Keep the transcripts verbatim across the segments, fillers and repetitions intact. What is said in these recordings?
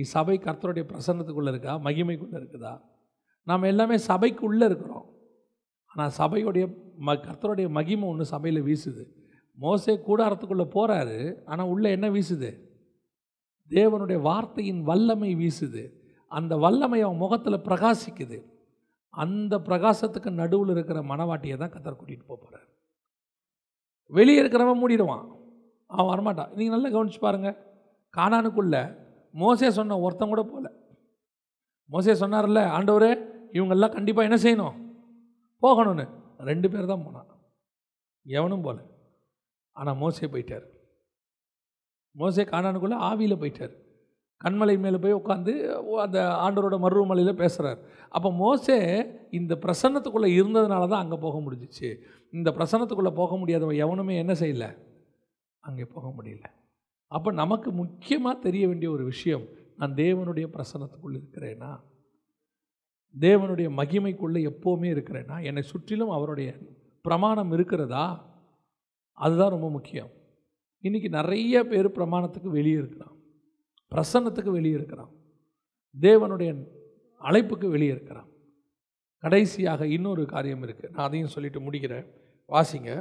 இன்றைக்கி சபை கர்த்தருடைய பிரசன்னத்துக்குள்ளே இருக்கா, மகிமைக்குள்ளே இருக்குதா? நாம் எல்லாமே சபைக்குள்ளே இருக்கிறோம், ஆனால் சபையுடைய ம கர்த்தருடைய மகிமை ஒன்று சபையில் வீசுது. மோசே கூடாரத்துக்குள்ளே போகிறாரு, ஆனால் உள்ளே என்ன வீசுது? தேவனுடைய வார்த்தையின் வல்லமை வீசுது. அந்த வல்லமை அவன் முகத்தில் பிரகாசிக்குது. அந்த பிரகாசத்துக்கு நடுவில் இருக்கிற மனவாட்டியை தான் கர்த்தர் கூட்டிகிட்டு போக போகிறார். வெளியே இருக்கிறவன் மூடிடுவான், அவன் வரமாட்டான். நீங்கள் நல்லா கவனிச்சு பாருங்கள், கானானுக்குள்ளே மோசே சொன்ன ஒருத்தன் கூட போகல. மோசே சொன்னார்ல, ஆண்டவரே இவங்கெல்லாம் கண்டிப்பாக என்ன செய்யணும், போகணும்னு. ரெண்டு பேர் தான் போனான், எவனும் போகல. ஆனால் மோசே போயிட்டார். மோசே கானானுக்குள்ளே ஆவியில் போயிட்டார். கண்மலை மேலே போய் உட்காந்து அந்த ஆண்டவரோட மறுமலையில் பேசுகிறார். அப்போ மோசே இந்த பிரசன்னத்துக்குள்ளே இருந்ததுனால தான் அங்கே போக முடிஞ்சிச்சு. இந்த பிரசன்னத்துக்குள்ளே போக முடியாதவன் எவனுமே என்ன செய்யலை, அங்கே போக முடியல. அப்போ நமக்கு முக்கியமாக தெரிய வேண்டிய ஒரு விஷயம், நான் தேவனுடைய பிரசன்னத்துக்குள்ளே இருக்கிறேன்னா, தேவனுடைய மகிமைக்குள்ளே எப்போவுமே இருக்கிறேன்னா, என்னை சுற்றிலும் அவருடைய பிரமாணம் இருக்கிறதா, அதுதான் ரொம்ப முக்கியம். இன்றைக்கி நிறைய பேர் பிரமாணத்துக்கு வெளியே இருக்கிறான், பிரசன்னத்துக்கு வெளியே இருக்கிறான், தேவனுடைய அழைப்புக்கு வெளியே இருக்கிறான். கடைசியாக இன்னொரு காரியம் இருக்குது, நான் அதையும் சொல்லிட்டு முடிக்கிறேன். வாசிங்க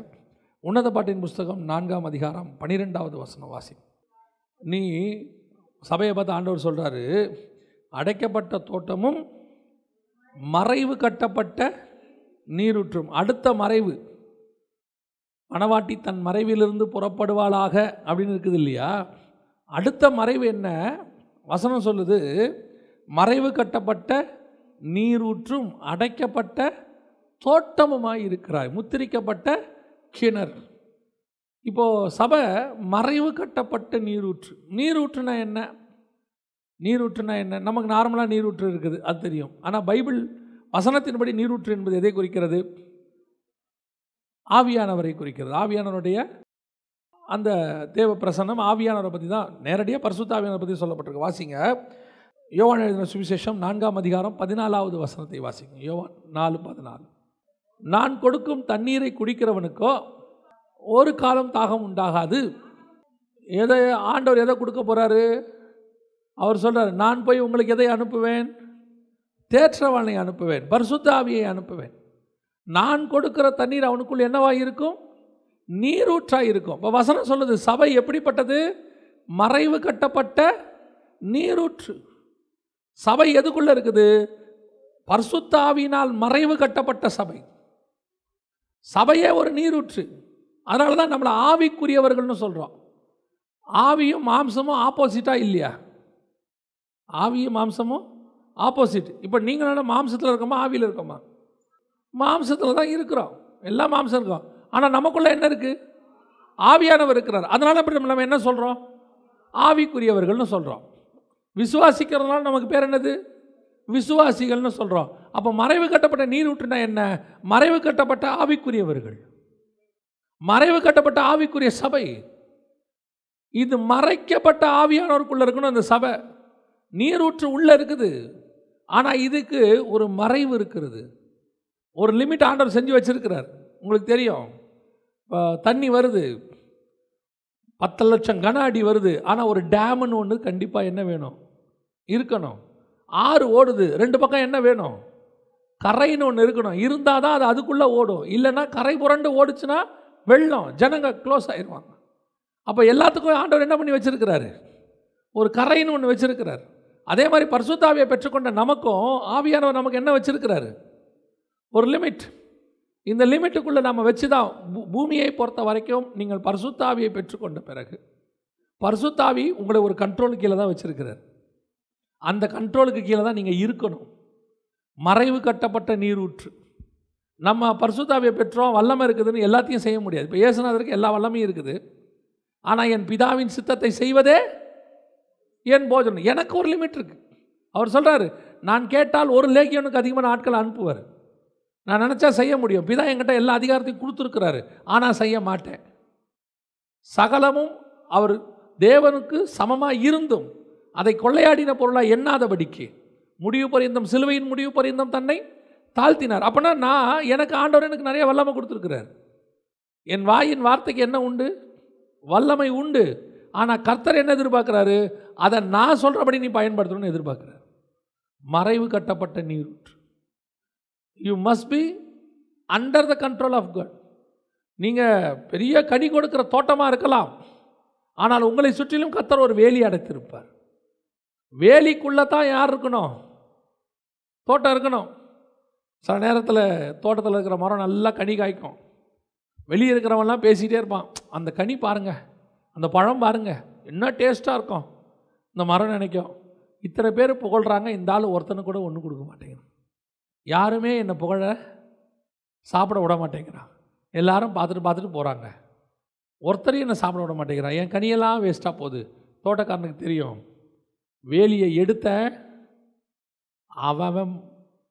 உன்னத பாட்டின் புஸ்தகம் நான்காம் அதிகாரம் பன்னிரெண்டாவது வசனம் வாசிங்க. நீ சபையை பார்த்து ஆண்டவர் சொல்கிறாரு, அடைக்கப்பட்ட தோட்டமும் மறைவு கட்டப்பட்ட நீரூற்றும். அடுத்த மறைவு, மணவாட்டி தன் மறைவிலிருந்து புறப்படுவாளாக அப்படின்னு இருக்குது இல்லையா? அடுத்த மறைவு என்ன வசனம் சொல்லுது? மறைவு கட்டப்பட்ட நீரூற்றும் அடைக்கப்பட்ட தோட்டமுமாய் இருக்கிறாய், முத்திரிக்கப்பட்ட கிணர். இப்போது சபை மறைவு கட்டப்பட்ட நீரூற்று. நீரூற்றுனா என்ன? நீரூற்றுனா என்ன? நமக்கு நார்மலாக நீரூற்று இருக்குது, அது தெரியும். ஆனால் பைபிள் வசனத்தின்படி நீரூற்று என்பது எதை குறிக்கிறது? ஆவியானவரை குறிக்கிறது. ஆவியானவருடைய அந்த தேவ பிரசன்னம் ஆவியானவரை பற்றி தான் நேரடியாக பரிசுத்த ஆவியானவரை பற்றி சொல்லப்பட்டிருக்கு. வாசிங்க யோவான் எழுதின சுவிசேஷம் நான்காம் அதிகாரம் பதினாலாவது வசனத்தை வாசிங்க. யோவான் நாலு பதினாலு. நான் கொடுக்கும் தண்ணீரை குடிக்கிறவனுக்கோ ஒரு காலம் தாகம் உண்டாகாது. எதை ஆண்டவர் எதை கொடுக்க போகிறாரு? அவர் சொல்கிறார், நான் போய் உங்களுக்கு எதை அனுப்புவேன்? தேற்றவாளனை அனுப்புவேன், பரிசுத்த ஆவியை அனுப்புவேன். நான் கொடுக்குற தண்ணீர் அவனுக்குள் என்னவாக இருக்கும்? நீரூற்றாக இருக்கும். இப்போ வசனம் சொல்லுது, சபை எப்படிப்பட்டது? மறைவு கட்டப்பட்ட நீரூற்று. சபை எதுக்குள்ளே இருக்குது? பரிசுத்த ஆவியினால் மறைவு கட்டப்பட்ட சபை. சபையே ஒரு நீரூற்று. அதனால தான் நம்மளை ஆவிக்குரியவர்கள்னு சொல்கிறோம். ஆவியும் மாம்சமும் ஆப்போசிட்டாக இல்லையா? ஆவியும் மாம்சமும் ஆப்போசிட். இப்போ நீங்கள் என்ன, மாம்சத்தில் இருக்கோமா ஆவியில் இருக்கோமா? மாம்சத்தில் தான் இருக்கிறோம், எல்லா மாம்சம் இருக்கோம். ஆனால் நமக்குள்ளே என்ன இருக்குது? ஆவியானவர் இருக்கிறார். அதனால் அப்படி நம்ம என்ன சொல்கிறோம்? ஆவிக்குரியவர்கள்னு சொல்கிறோம். விசுவாசிக்கிறதுனால நமக்கு பேர் என்னது? விசுவாசிகள்னு சொல்கிறோம். அப்போ மறைவு கட்டப்பட்ட நீரூற்றுனா என்ன? மறைவு கட்டப்பட்ட ஆவிக்குரியவர்கள், மறைவு கட்டப்பட்ட ஆவிக்குரிய சபை. இது மறைக்கப்பட்ட ஆவியானவருக்குள்ளே இருக்கணும் அந்த சபை. நீரூற்று உள்ளே இருக்குது, ஆனால் இதுக்கு ஒரு மறைவு இருக்கிறது, ஒரு லிமிட் ஆண்டவர் செஞ்சு வச்சுருக்கிறார். உங்களுக்கு தெரியும், தண்ணி வருது, பத்து லட்சம் கன அடி வருது, ஆனால் ஒரு டேம்னு ஒன்று கண்டிப்பாக என்ன வேணும்? இருக்கணும். ஆறு ஓடுது, ரெண்டு பக்கம் என்ன வேணும்? கரைன்னு ஒன்று இருக்கணும். இருந்தால் தான் அது அதுக்குள்ளே ஓடும். இல்லைன்னா கரை புரண்டு ஓடுச்சுன்னா வெள்ளம், ஜனங்க க்ளோஸ் ஆகிடுவாங்க. அப்போ எல்லாத்துக்கும் ஆண்டவர் என்ன பண்ணி வச்சுருக்கிறாரு? ஒரு கரைன்னு ஒன்று வச்சுருக்கிறார். அதே மாதிரி பரிசுத்த ஆவியை பெற்றுக்கொண்ட நமக்கும் ஆவியானவர் நமக்கு என்ன வச்சுருக்கிறாரு? ஒரு லிமிட். இந்த லிமிட்டுக்குள்ளே நம்ம வச்சு தான் பூமியை பொறுத்த வரைக்கும் நீங்கள் பரிசுத்த ஆவியை பெற்றுக்கொண்ட பிறகு பரிசுத்த ஆவி உங்களை ஒரு கண்ட்ரோலுக்கு கீழே தான் வச்சுருக்கிறார். அந்த கண்ட்ரோலுக்கு கீழே தான் நீங்கள் இருக்கணும். மறைவு கட்டப்பட்ட நீரூற்று. நம்ம பரிசுத்த ஆவியை பெற்றோம், வல்லமை இருக்குதுன்னு எல்லாத்தையும் செய்ய முடியாது. இப்போ இயேசுநாதருக்கு எல்லா வல்லமையும் இருக்குது, ஆனால் என் பிதாவின் சித்தத்தை செய்வதே என் போஜனம். எனக்கு ஒரு லிமிட் இருக்குது. அவர் சொல்கிறாரு, நான் கேட்டால் ஒரு லேகியனுக்கு அதிகமான ஆட்கள் அனுப்புவார். நான் நினச்சா செய்ய முடியும். பிதா என்கிட்ட எல்லா அதிகாரத்தையும் கொடுத்துருக்கிறாரு, ஆனால் செய்ய மாட்டேன். சகலமும் அவர் தேவனுக்கு சமமாக இருந்தும் அதை கொள்ளையாடின பொருளாக எண்ணாதபடிக்கு முடிவு பரியந்தம், சிலுவையின் முடிவு பரியந்தம் தன்னை தாழ்த்தினார். அப்படின்னா நான் எனக்கு ஆண்டவர் எனக்கு நிறைய வல்லமை கொடுத்துருக்கிறார். என் வாயின் வார்த்தைக்கு என்ன உண்டு? வல்லமை உண்டு. ஆனால் கர்த்தர் என்ன எதிர்பார்க்குறாரு? அதை நான் சொல்கிறபடி நீ பயன்படுத்தணும்னு எதிர்பார்க்குறாரு. மறைவு கட்டப்பட்ட நீரூற்று. You must be under the control of God. நீங்கள் பெரிய கனி கொடுக்குற தோட்டமாக இருக்கலாம், ஆனால் உங்களை சுற்றிலும் கர்த்தர் ஒரு வேலி அடைத்திருப்பார். வேலிக்குள்ளே தான் யார் இருக்கணும்? தோட்டம் இருக்கணும். சில நேரத்தில் தோட்டத்தில் இருக்கிற மரம் நல்லா கனி காய்க்கும். வெளியே இருக்கிறவன்லாம் பேசிகிட்டே இருப்பான், அந்த கனி பாருங்கள், அந்த பழம் பாருங்கள், என்ன டேஸ்ட்டாக இருக்கும். இந்த மரம் நினைக்கும், இத்தனை பேர் புகழ்கிறாங்க, இந்த ஆள் ஒருத்தனை கூட ஒன்று கொடுக்க மாட்டேங்கிறான், யாருமே என்னை புகழ சாப்பிட விட மாட்டேங்கிறான், எல்லாரும் பார்த்துட்டு பார்த்துட்டு போகிறாங்க, ஒருத்தரையும் என்னை சாப்பிட விட மாட்டேங்கிறான், என் கனியெல்லாம் வேஸ்ட்டாக போகுது. தோட்டக்காரனுக்கு தெரியும், வேலியை எடுத்த அவன்